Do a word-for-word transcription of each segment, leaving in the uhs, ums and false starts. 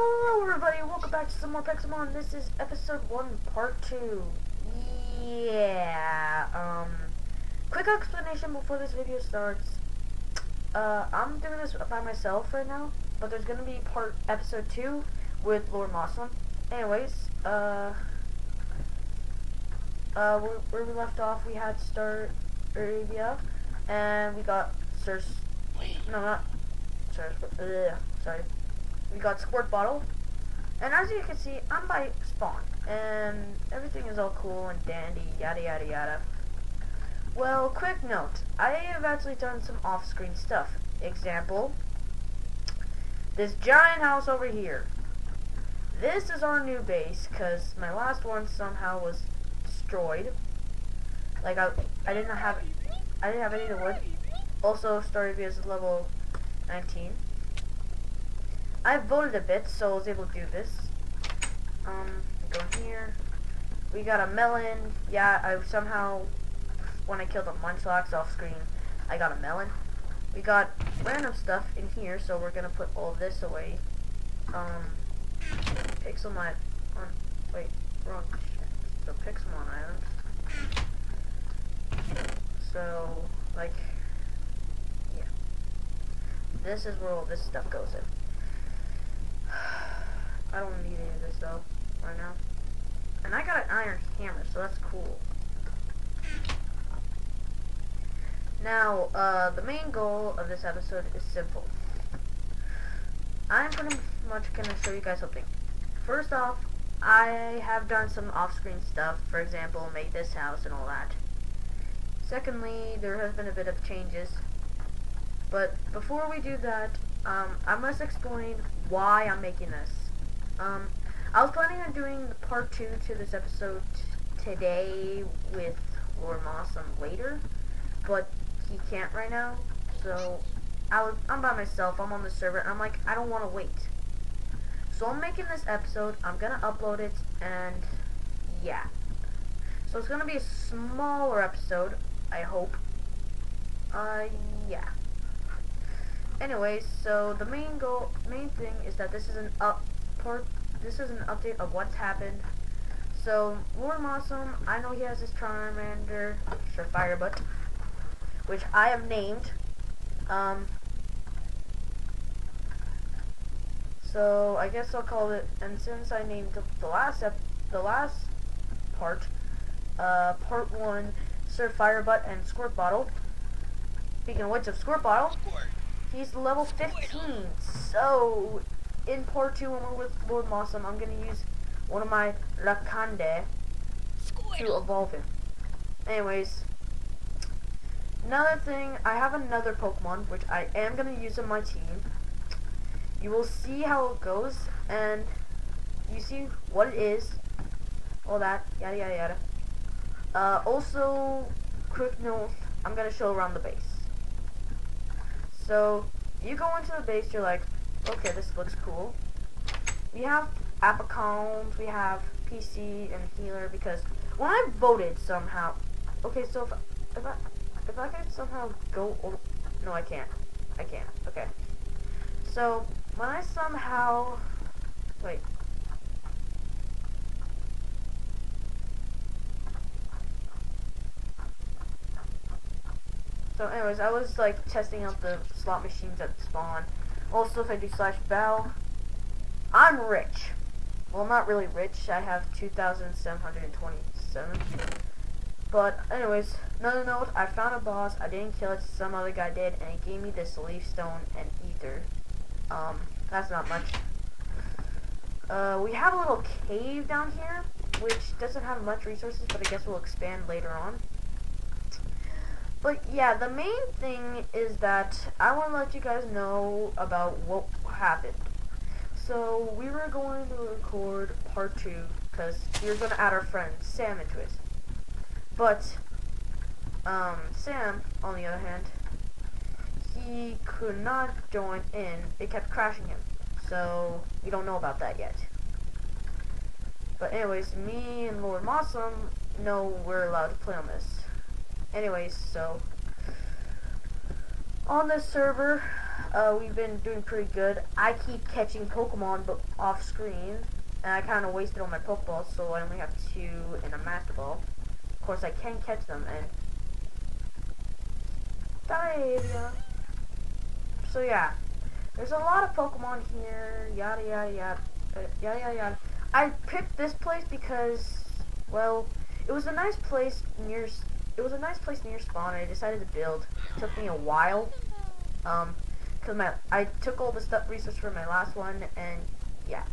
Hello everybody, welcome back to some more Pexamon. This is episode one, part two. Yeah, um, quick explanation before this video starts. Uh, I'm doing this by myself right now, but there's gonna be part episode two with Lordmawsome. Anyways, uh, uh, where, where we left off, we had Staravia, and we got Sir, no, not Sir, uh, sorry. We got Squirt Bottle, and as you can see, I'm by spawn, and everything is all cool and dandy, yada yada yada. Well, quick note, I have actually done some off-screen stuff. Example, this giant house over here. This is our new base, because my last one somehow was destroyed. Like, I, I didn't have, I didn't have any of the wood. Also, Staravia is level nineteen. I've voted a bit, so I was able to do this. Um, go here. We got a melon. Yeah, I somehow, when I killed a munchlax off screen, I got a melon. We got random stuff in here, so we're gonna put all this away. Um, Pixelmon. Wait, wrong. So Pixelmon items. So, like, yeah. This is where all this stuff goes in. I don't need any of this though, right now. And I got an iron hammer, so that's cool. Now, uh, the main goal of this episode is simple. I'm pretty much gonna show you guys something. First off, I have done some off-screen stuff, for example, made this house and all that. Secondly, there has been a bit of changes. But before we do that, um, I must explain why I'm making this. Um, I was planning on doing part two to this episode today with Lordmawsome later, but he can't right now, so I was, I'm by myself, I'm on the server, and I'm like, I don't want to wait. So I'm making this episode, I'm going to upload it, and yeah. So it's going to be a smaller episode, I hope. Uh, yeah. Anyways, so the main goal, main thing is that this is an up... Part, this is an update of what's happened. So, Lordmawsome, I know he has his Charmander, Sir Firebutt, which I have named. Um, so, I guess I'll call it, and since I named the last, ep the last part, uh, part one, Sir Firebutt and Squirt Bottle. Speaking of which, of Squirt Bottle, he's level fifteen, so... In part two, when we're with Lordmawsome, I'm gonna use one of my Lakande to evolve him. Anyways, another thing, I have another Pokemon which I am gonna use in my team. You will see how it goes, and you see what it is, all that, yada yada yada. Uh, also, quick note, I'm gonna show around the base. So you go into the base, you're like, okay, this looks cool. We have Apple Combs, we have P C and Healer, because when I voted somehow... Okay, so if, if I if I could somehow go... Oh, no, I can't. I can't. Okay. So, when I somehow... Wait. So anyways, I was like testing out the slot machines at spawn. Also, if I do slash bow, I'm rich. Well, not really rich. I have two thousand seven hundred twenty-seven. But, anyways, another note. I found a boss. I didn't kill it. Some other guy did, and he gave me this leaf stone and ether. Um, that's not much. Uh, we have a little cave down here, which doesn't have much resources, but I guess we'll expand later on. But yeah, the main thing is that I want to let you guys know about what happened. So we were going to record part two because we were going to add our friend Sam into it. But um, Sam, on the other hand, he could not join in. It kept crashing him. So we don't know about that yet. But anyways, me and Lordmawsome know we're allowed to play on this. Anyways, so, on this server, Uh, we've been doing pretty good. I keep catching Pokemon, but off screen, and I kind of wasted all my Pokeballs, so I only have two and a Master Ball. Of course, I can catch them, and Staravia. So yeah, there's a lot of Pokemon here. Yada yada yada yada yada yada. I picked this place because, well, it was a nice place near. It was a nice place near spawn. And I decided to build. It took me a while. Um. Cause my I took all the stuff research for my last one, and yeah.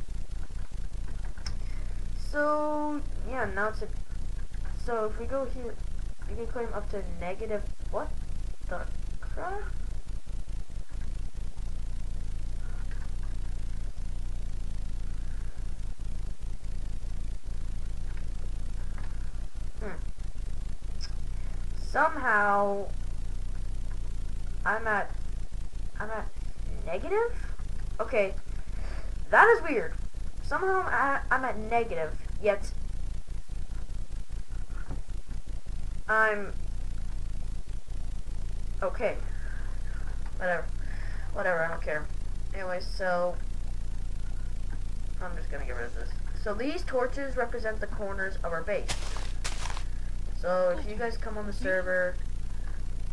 So yeah, now it's a. So if we go here, you can claim up to negative. What the crap? Hmm. Somehow, I'm at. I'm at negative? Okay. That is weird. Somehow I'm at, I'm at negative, yet I'm okay. Whatever. Whatever, I don't care. Anyway, so I'm just gonna get rid of this. So these torches represent the corners of our base. So if you guys come on the server,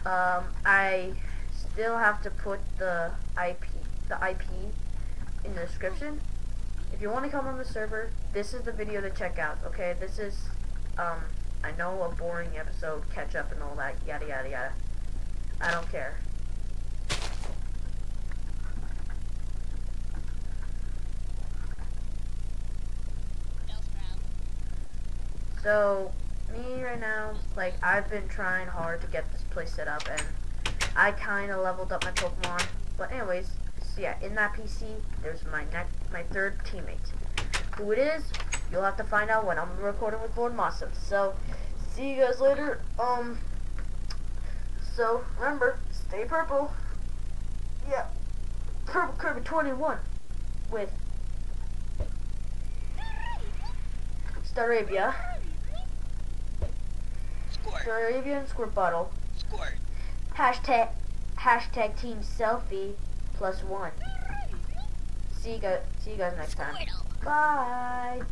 um, I still have to put the I P the I P in the description. If you want to come on the server, this is the video to check out. Okay, this is um I know a boring episode, catch up and all that, yada yada yada. I don't care. So me right now, like I've been trying hard to get this place set up, and I kind of leveled up my Pokemon, but anyways, so yeah, in that P C, there's my next, my third teammate. Who it is, you'll have to find out when I'm recording with Lordmawsome. So, see you guys later. Um, so remember, stay purple. Yeah, Purple Kirby twenty-one with Staravia, Staravia and Squirt Bottle. Squirt. Hashtag, hashtag team selfie plus one. See you guys, see you guys next time. Bye.